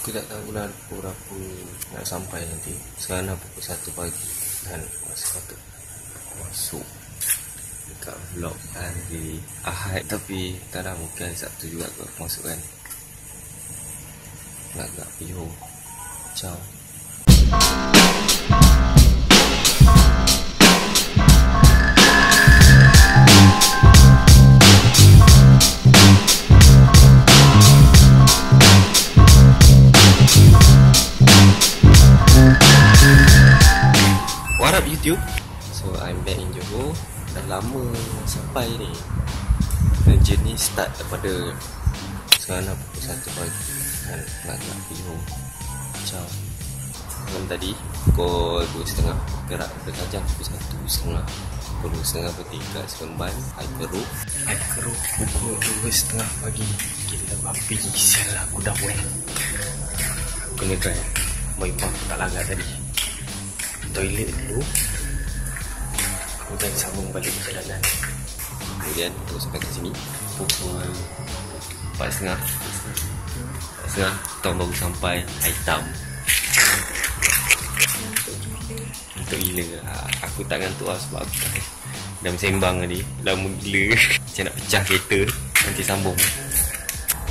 Aku tak tahulah berapa nak sampai nanti. Sekarang dah pukul 1 pagi dan masa patut masuk dekat vlog hari Ahad. Tapi tak ada, mungkin hari Sabtu juga aku akan masukkan. Agak-agak yo. Ciao. What up YouTube? So I'm back in Johor. Dah lama sampai ni. Kerja ni start daripada sekarang dah pukul 1 pagi dan agak-agak yo. Ciao. Malam tadi pukul 2.30 gerak ke Kajang, pukul 1.30 2.30 bertingkat Seremban, Ayer Keruk pukul 2.30 pagi. Gila babi, sialah aku dah wet. Kena try boypang tak langgar tadi. Toilet dulu, kemudian sambung balik perjalanan. Kemudian terus sampai ke sini pukul 4.30. Tahun baru sampai Ayer Hitam. Untuk gila lah. Aku tak ngantuk lah sebab aku dah bersembang tadi. Lama gila. Macam nak pecah kereta. Nanti sambung.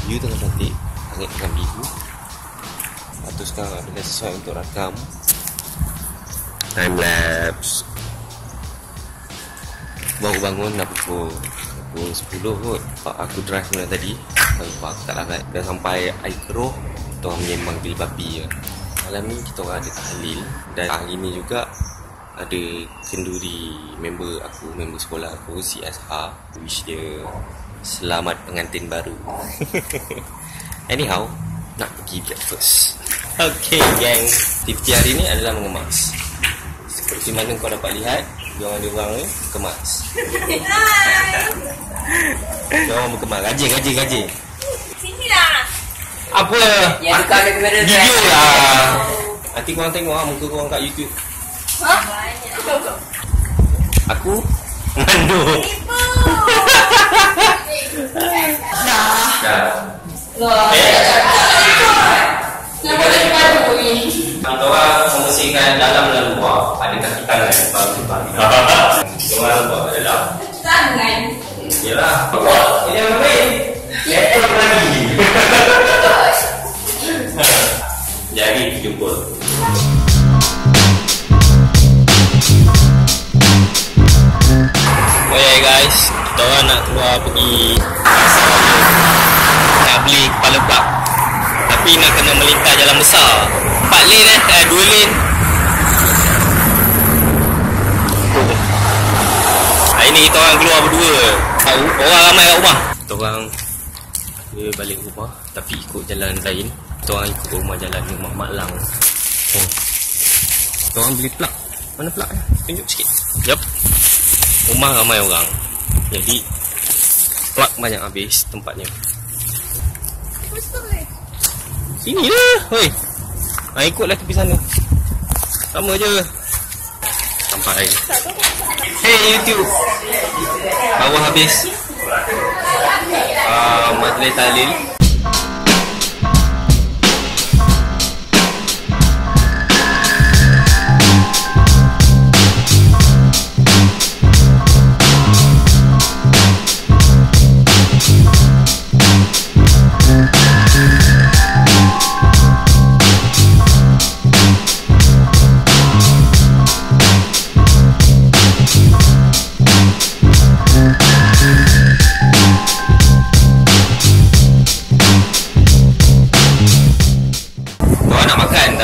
View tengah cantik. Sangat tengah biru. Lepas tu sekarang dah sesuai untuk rakam time lapse. Baru bangun dah pukul 10 kot. Aku drive mula tadi. Lepas aku tak larat. Dah sampai Ayer Keruk. Kita orang menyembang gila babi je. Malam ni kita orang ada tahlil. Dan hari ni juga ada kenduri member aku, member sekolah aku, si Azhar. Wish dia selamat pengantin baru. Anyhow, nak pergi breakfast. Okay gang, aktiviti hari ni adalah mengemas. Seperti mana kau dapat lihat, diorang ni kemas. Diorang berkemas, rajin. Sini lah. Apa? Ya, tukar ada kamera. Video lah. Nanti korang tengok lah muka korang kat YouTube. Hah? Banyak. Aku manduk. Ibu. Dah. Kenapa tak cepat aku ni? Korang membersihkan dalam dan luar. Adakah kita nak jumpa-jumpa? Korang buat kat dalam. Tangan. Yelah. Ini yang baik. Lepas lagi. Jadi jumpa. Oh yeah guys, kita orang nak keluar pergi pasar raya. Nak beli kepala bak. Tapi nak kena melintas jalan besar. 4 lane eh, 2 lane. Hari ni kita orang keluar berdua. Orang ramai kat rumah. Kita orang balik rumah tapi ikut jalan lain. Kita orang ikut rumah jalan rumah Mak Lang. Kita orang beli plug. Mana plug ni? Tunjuk sikit. Yap. Rumah ramai orang. Jadi plug banyak habis tempatnya. Sini lah. Hoi. Ha, ikutlah tepi sana. Sama je. Sampai. Hey YouTube. Bawah habis. Majlis tahlil.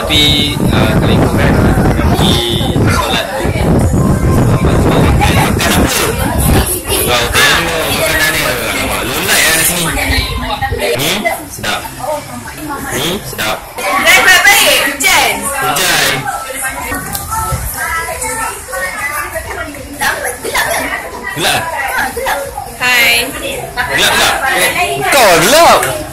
Tapi kalau ikut kan pergi solat tu baru makan. Makan apa tu? Kau tengok makanan dia. Lulat yang ada sini. Ni sedap. Dan baik-baik. Hujan. Gelap. Hai. Gelap. Kau gelap.